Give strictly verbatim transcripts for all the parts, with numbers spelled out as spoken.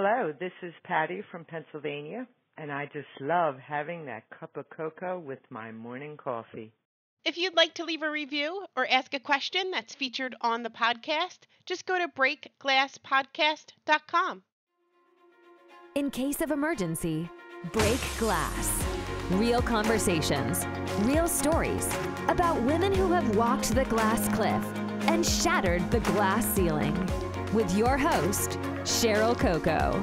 Hello, this is Patty from Pennsylvania, and I just love having that cup of cocoa with my morning coffee. If you'd like to leave a review or ask a question that's featured on the podcast, just go to break glass podcast dot com. In case of emergency, Break Glass. Real conversations, real stories about women who have walked the glass cliff and shattered the glass ceiling. With your host, Cheryl Coco.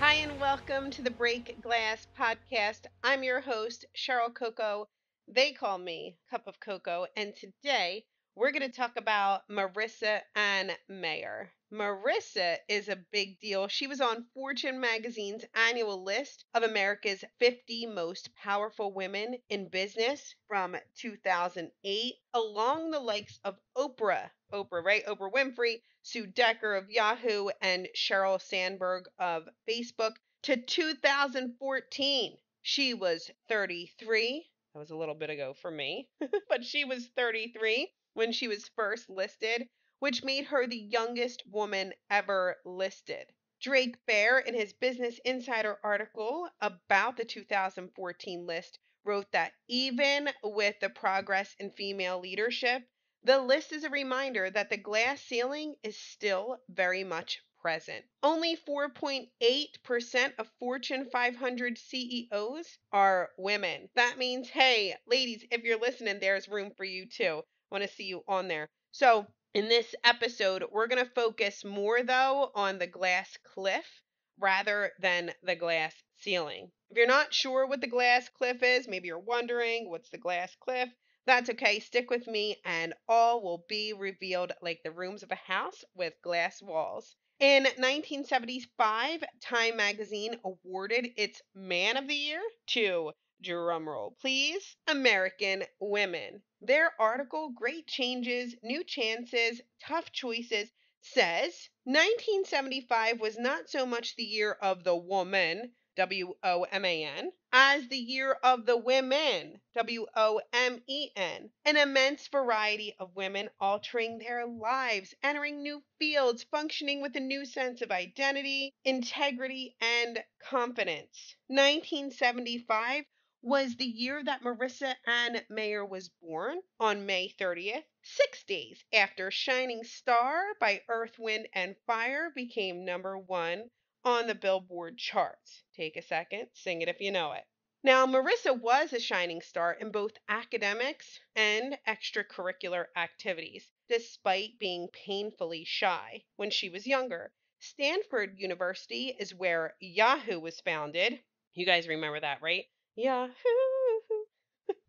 Hi, and welcome to the Break Glass Podcast. I'm your host, Cheryl Coco. They call me Cup of Coco, and today we're going to talk about Marissa Ann Mayer. Marissa is a big deal. She was on Fortune magazine's annual list of America's fifty most powerful women in business from two thousand eight, along the likes of Oprah, Oprah, right? Oprah Winfrey, Sue Decker of Yahoo, and Sheryl Sandberg of Facebook. To two thousand fourteen, she was thirty-three. That was a little bit ago for me, but she was thirty-three when she was first listed, which made her the youngest woman ever listed. Drake Baer, in his Business Insider article about the two thousand fourteen list, wrote that even with the progress in female leadership, the list is a reminder that the glass ceiling is still very much present. Only four point eight percent of Fortune five hundred C E Os are women. That means, hey, ladies, if you're listening, there's room for you too. I want to see you on there. So, in this episode, we're going to focus more, though, on the glass cliff rather than the glass ceiling. If you're not sure what the glass cliff is, maybe you're wondering, what's the glass cliff? That's okay. Stick with me, and all will be revealed like the rooms of a house with glass walls. In nineteen seventy-five, Time Magazine awarded its Man of the Year to, drumroll please, American women. Their article, Great Changes, New Chances, Tough Choices, says nineteen seventy-five was not so much the year of the woman, W O M A N, as the year of the women, W O M E N. An immense variety of women altering their lives, entering new fields, functioning with a new sense of identity, integrity, and confidence. nineteen seventy-five was the year that Marissa Ann Mayer was born, on May thirtieth, six days after Shining Star by Earth, Wind and Fire became number one on the Billboard charts. Take a second, sing it if you know it. Now, Marissa was a shining star in both academics and extracurricular activities, despite being painfully shy when she was younger. Stanford University is where Yahoo! Was founded. You guys remember that, right? Yahoo!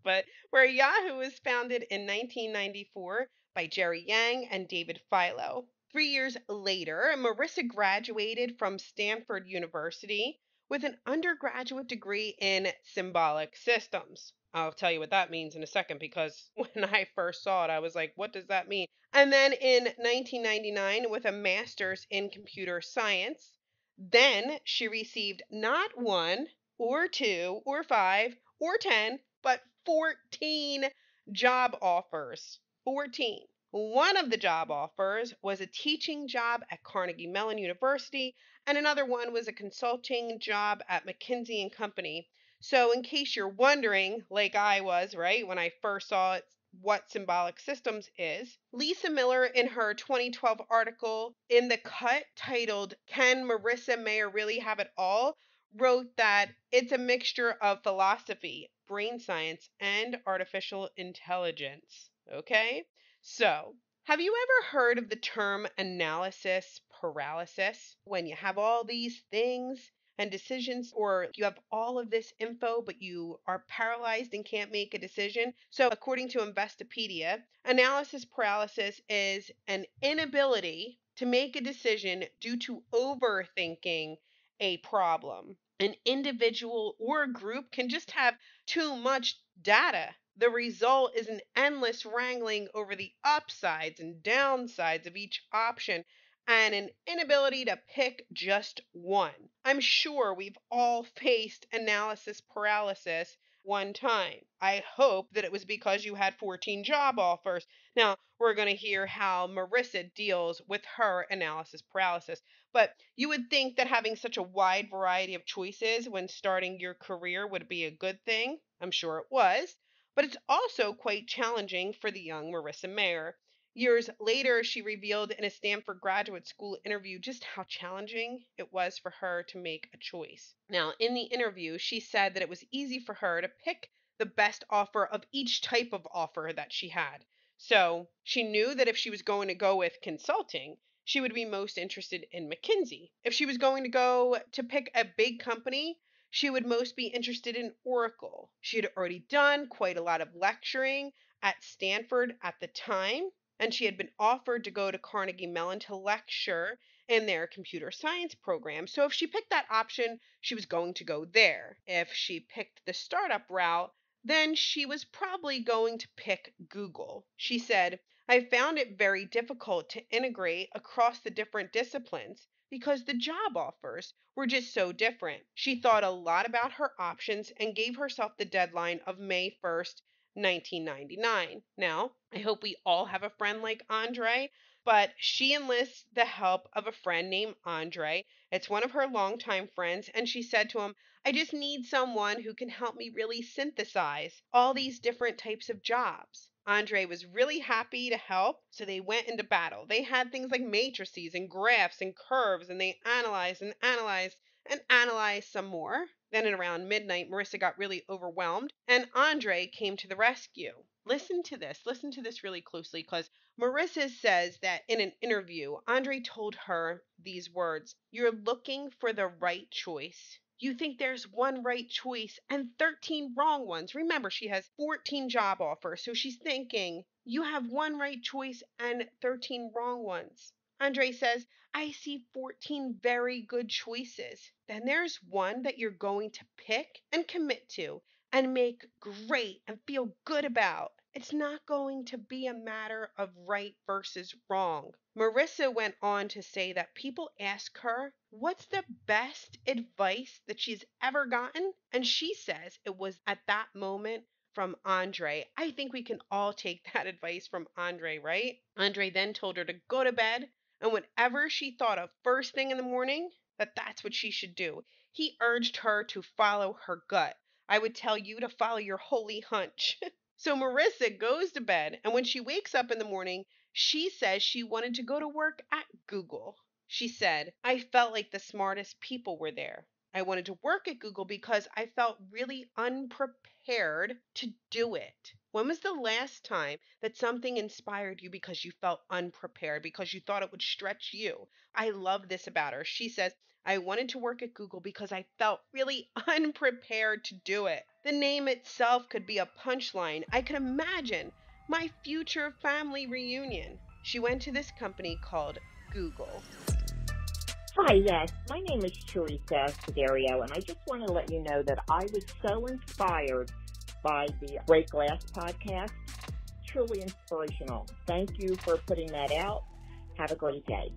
But where Yahoo was founded in nineteen ninety-four by Jerry Yang and David Filo. Three years later, Marissa graduated from Stanford University with an undergraduate degree in Symbolic Systems. I'll tell you what that means in a second, because when I first saw it, I was like, what does that mean? And then in nineteen ninety-nine, with a master's in computer science. Then she received not one, or two, or five, or ten, but fourteen job offers. fourteen. One of the job offers was a teaching job at Carnegie Mellon University, and another one was a consulting job at McKinsey and Company. So in case you're wondering, like I was, right, when I first saw it, what Symbolic Systems is, Lisa Miller, in her twenty twelve article in The Cut titled, Can Marissa Mayer Really Have It All?, wrote that it's a mixture of philosophy, brain science, and artificial intelligence. Okay? So, have you ever heard of the term analysis paralysis? When you have all these things and decisions, or you have all of this info, but you are paralyzed and can't make a decision. So, according to Investopedia, analysis paralysis is an inability to make a decision due to overthinking a problem. An individual or group can just have too much data. The result is an endless wrangling over the upsides and downsides of each option and an inability to pick just one. I'm sure we've all faced analysis paralysis one time. I hope that it was because you had fourteen job offers. Now, we're going to hear how Marissa deals with her analysis paralysis. But you would think that having such a wide variety of choices when starting your career would be a good thing. I'm sure it was. But it's also quite challenging for the young Marissa Mayer. Years later, she revealed in a Stanford graduate school interview just how challenging it was for her to make a choice. Now, in the interview, she said that it was easy for her to pick the best offer of each type of offer that she had. So she knew that if she was going to go with consulting, she would be most interested in McKinsey. If she was going to go to pick a big company, she would most be interested in Oracle. She had already done quite a lot of lecturing at Stanford at the time. And she had been offered to go to Carnegie Mellon to lecture in their computer science program. So if she picked that option, she was going to go there. If she picked the startup route, then she was probably going to pick Google. She said, I found it very difficult to integrate across the different disciplines because the job offers were just so different. She thought a lot about her options and gave herself the deadline of May first, nineteen ninety-nine. Now, I hope we all have a friend like Andre, but she enlists the help of a friend named Andre. It's one of her longtime friends, and she said to him, I just need someone who can help me really synthesize all these different types of jobs. Andre was really happy to help, so they went into battle. They had things like matrices and graphs and curves, and they analyzed and analyzed and analyzed some more. Then at around midnight, Marissa got really overwhelmed, and Andre came to the rescue. Listen to this. Listen to this really closely, because Marissa says that in an interview, Andre told her these words, you're looking for the right choice. You think there's one right choice and thirteen wrong ones. Remember, she has fourteen job offers, so she's thinking, you have one right choice and thirteen wrong ones. Andre says, I see fourteen very good choices. Then there's one that you're going to pick and commit to and make great and feel good about. It's not going to be a matter of right versus wrong. Marissa went on to say that people ask her, what's the best advice that she's ever gotten? And she says it was at that moment from Andre. I think we can all take that advice from Andre, right? Andre then told her to go to bed. And whenever she thought of first thing in the morning, that that's what she should do. He urged her to follow her gut. I would tell you to follow your holy hunch. So Marissa goes to bed, and when she wakes up in the morning, she says she wanted to go to work at Google. She said, I felt like the smartest people were there. I wanted to work at Google because I felt really unprepared to do it. When was the last time that something inspired you because you felt unprepared, because you thought it would stretch you? I love this about her. She says, I wanted to work at Google because I felt really unprepared to do it. The name itself could be a punchline. I could imagine my future family reunion. She went to this company called Google. Hi, yes. My name is Teresa Sedario, and I just want to let you know that I was so inspired by the Break Glass podcast. Truly inspirational. Thank you for putting that out. Have a great day.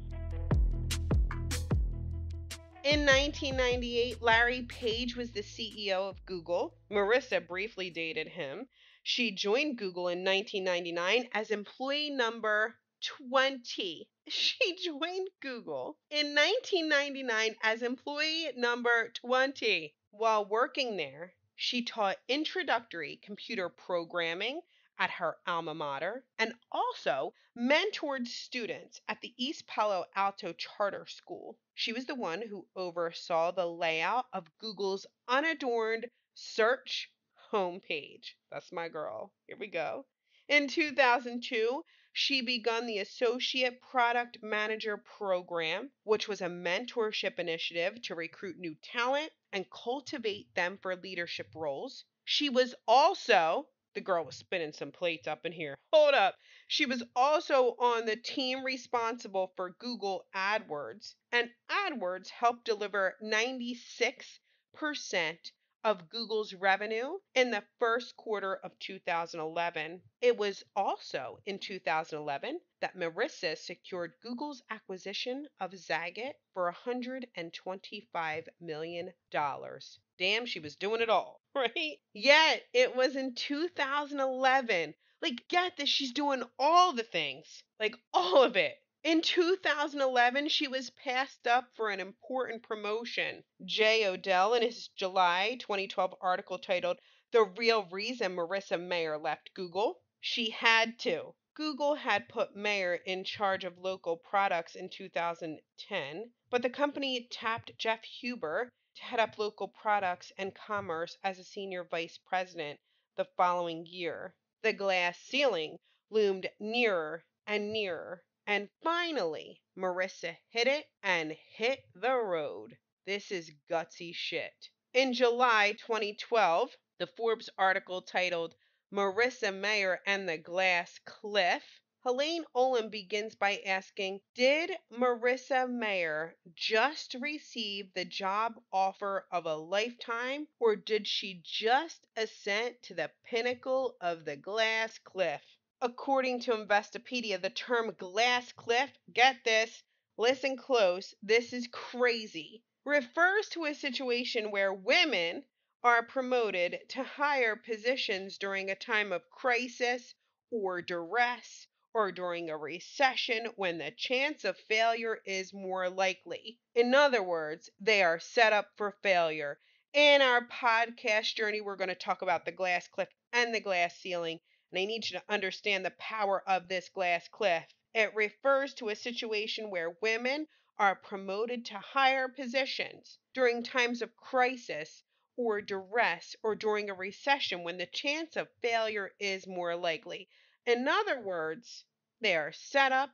In nineteen ninety-eight, Larry Page was the C E O of Google. Marissa briefly dated him. She joined Google in nineteen ninety-nine as employee number twenty. She joined Google in nineteen ninety-nine as employee number twenty. While working there, she taught introductory computer programming at her alma mater and also mentored students at the East Palo Alto Charter School. She was the one who oversaw the layout of Google's unadorned search homepage. That's my girl. Here we go. In two thousand two, she began the Associate Product Manager Program, which was a mentorship initiative to recruit new talent and cultivate them for leadership roles. She was also, the girl was spinning some plates up in here. Hold up. She was also on the team responsible for Google AdWords, and AdWords helped deliver ninety-six percent of Google's revenue in the first quarter of two thousand eleven. It was also in two thousand eleven that Marissa secured Google's acquisition of Zagat for one hundred twenty-five million dollars. damn, she was doing it all, right? Yet it was in two thousand eleven. Like, get this, she's doing all the things, like all of it. In two thousand eleven, she was passed up for an important promotion. Jay Odell, in his July twenty twelve article titled "The Real Reason Marissa Mayer Left Google," she had to. Google had put Mayer in charge of local products in two thousand ten, but the company tapped Jeff Huber to head up local products and commerce as a senior vice president the following year. The glass ceiling loomed nearer and nearer. And finally, Marissa hit it and hit the road. This is gutsy shit. In July twenty twelve, the Forbes article titled "Marissa Mayer and the Glass Cliff," Helene Olin begins by asking, did Marissa Mayer just receive the job offer of a lifetime, or did she just ascend to the pinnacle of the glass cliff? According to Investopedia, the term glass cliff, get this, listen close, this is crazy, refers to a situation where women are promoted to higher positions during a time of crisis or duress, or during a recession when the chance of failure is more likely. In other words, they are set up for failure. In our podcast journey, we're going to talk about the glass cliff and the glass ceiling. And I need you to understand the power of this glass cliff. It refers to a situation where women are promoted to higher positions during times of crisis or duress, or during a recession when the chance of failure is more likely. In other words, they are set up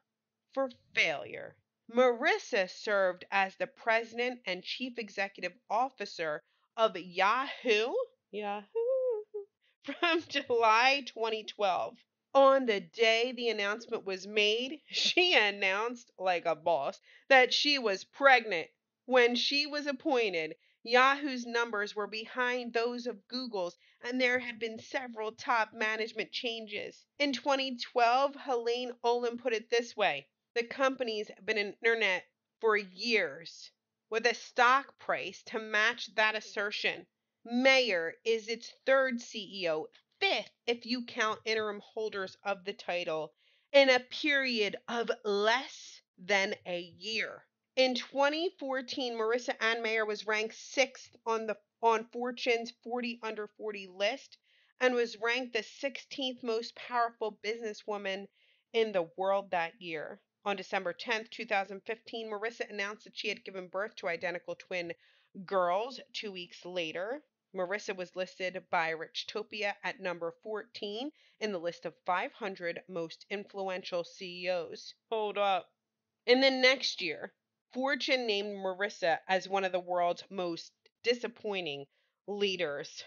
for failure. Marissa served as the president and chief executive officer of Yahoo! Yahoo! From July twenty twelve. On the day the announcement was made, she announced, like a boss, that she was pregnant. When she was appointed, Yahoo's numbers were behind those of Google's, and there had been several top management changes. In twenty twelve, Helene Olin put it this way: the company's been on the internet for years, with a stock price to match that assertion. Mayer is its third C E O, fifth if you count interim holders of the title, in a period of less than a year. In twenty fourteen, Marissa Ann Mayer was ranked sixth on the on Fortune's forty under forty list and was ranked the sixteenth most powerful businesswoman in the world that year. On December tenth, two thousand fifteen, Marissa announced that she had given birth to identical twin girls two weeks later. Marissa was listed by Richtopia at number fourteen in the list of five hundred most influential C E Os. Hold up. In the next year, Fortune named Marissa as one of the world's most disappointing leaders.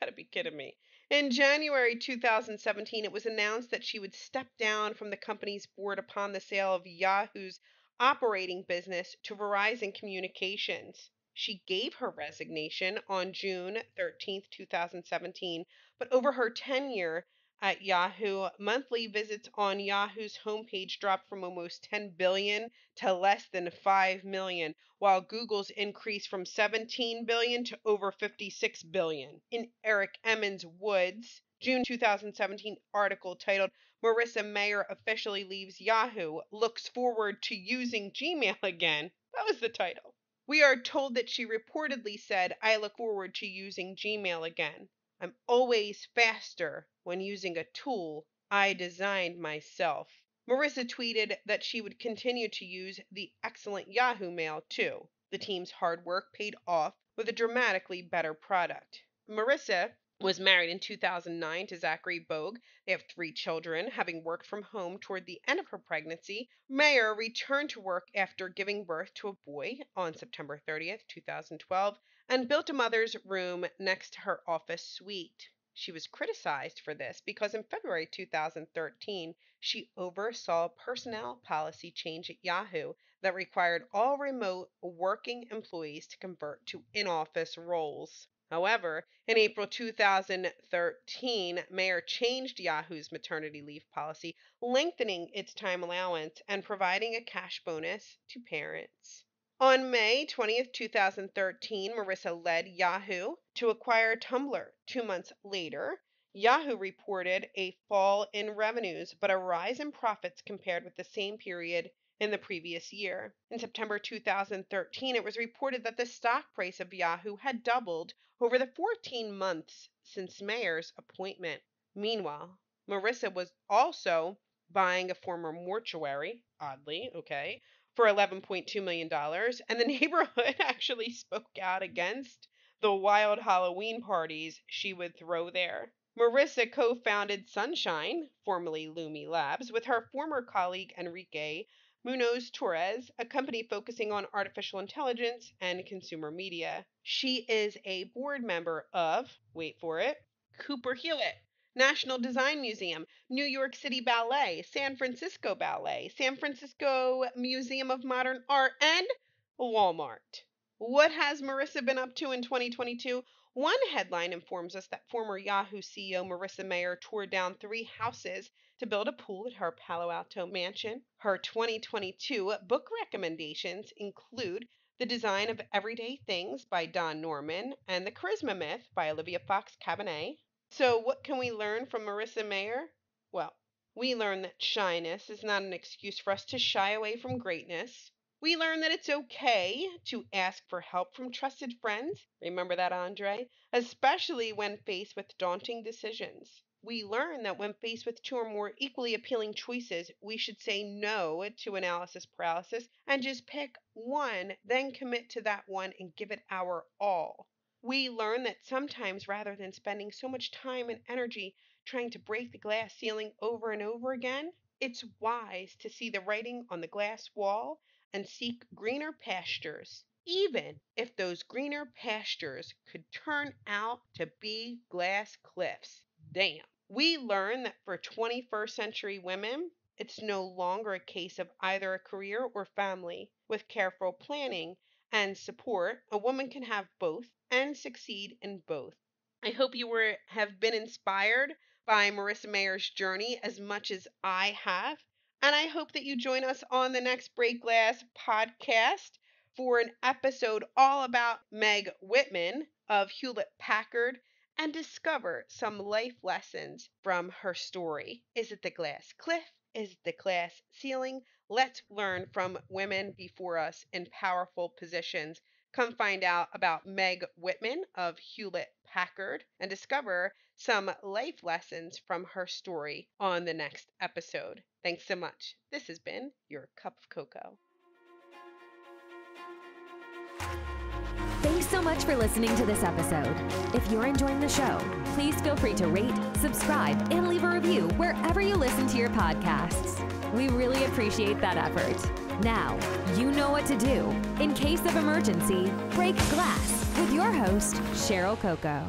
Gotta be kidding me. In January two thousand seventeen, it was announced that she would step down from the company's board upon the sale of Yahoo's operating business to Verizon Communications. She gave her resignation on June thirteenth, two thousand seventeen, but over her tenure at Yahoo, monthly visits on Yahoo's homepage dropped from almost ten billion to less than five million, while Google's increased from seventeen billion to over fifty-six billion. In Eric Emmons Wood's June two thousand seventeen article titled "Marissa Mayer Officially Leaves Yahoo, Looks Forward to Using Gmail Again," that was the title. We are told that she reportedly said, "I look forward to using Gmail again. I'm always faster when using a tool I designed myself." Marissa tweeted that she would continue to use the excellent Yahoo Mail too. The team's hard work paid off with a dramatically better product. Marissa was married in two thousand nine to Zachary Bogue. They have three children. Having worked from home toward the end of her pregnancy, Mayer returned to work after giving birth to a boy on September thirtieth, two thousand twelve, and built a mother's room next to her office suite. She was criticized for this because in February two thousand thirteen, she oversaw personnel policy change at Yahoo that required all remote working employees to convert to in-office roles. However, in April two thousand thirteen, Mayer changed Yahoo's maternity leave policy, lengthening its time allowance and providing a cash bonus to parents. On May twentieth, two thousand thirteen, Marissa led Yahoo! To acquire Tumblr. Two months later, Yahoo! Reported a fall in revenues, but a rise in profits compared with the same period in the previous year. In September two thousand thirteen, it was reported that the stock price of Yahoo! Had doubled over the fourteen months since Mayer's appointment. Meanwhile, Marissa was also buying a former mortuary, oddly, okay, for eleven point two million dollars, and the neighborhood actually spoke out against the wild Halloween parties she would throw there. Marissa co-founded Sunshine, formerly Lumi Labs, with her former colleague Enrique Munoz Torres, a company focusing on artificial intelligence and consumer media. She is a board member of, wait for it, Cooper Hewitt, National Design Museum, New York City Ballet, San Francisco Ballet, San Francisco Museum of Modern Art, and Walmart. What has Marissa been up to in twenty twenty-two? One headline informs us that former Yahoo! C E O Marissa Mayer tore down three houses to build a pool at her Palo Alto mansion. Her twenty twenty-two book recommendations include The Design of Everyday Things by Don Norman and The Charisma Myth by Olivia Fox Cabanet. So what can we learn from Marissa Mayer? Well, we learn that shyness is not an excuse for us to shy away from greatness. We learn that it's okay to ask for help from trusted friends. Remember that, Andre? Especially when faced with daunting decisions. We learn that when faced with two or more equally appealing choices, we should say no to analysis paralysis and just pick one, then commit to that one and give it our all. We learn that sometimes, rather than spending so much time and energy trying to break the glass ceiling over and over again, it's wise to see the writing on the glass wall and seek greener pastures, even if those greener pastures could turn out to be glass cliffs. Damn. We learn that for twenty-first century women, it's no longer a case of either a career or family. With careful planning and support, a woman can have both and succeed in both. I hope you were have been inspired by Marissa Mayer's journey as much as I have, and I hope that you join us on the next Break Glass podcast for an episode all about Meg Whitman of Hewlett-Packard and discover some life lessons from her story. Is it the glass cliff? Is it the glass ceiling? Let's learn from women before us in powerful positions. Come find out about Meg Whitman of Hewlett-Packard and discover some life lessons from her story on the next episode. Thanks so much. This has been your Cup of Cocoa. Thanks so much for listening to this episode. If you're enjoying the show, please feel free to rate, subscribe, and leave a review wherever you listen to your podcasts. We really appreciate that effort. Now, you know what to do. In case of emergency, break glass with your host, Cheryl Coco.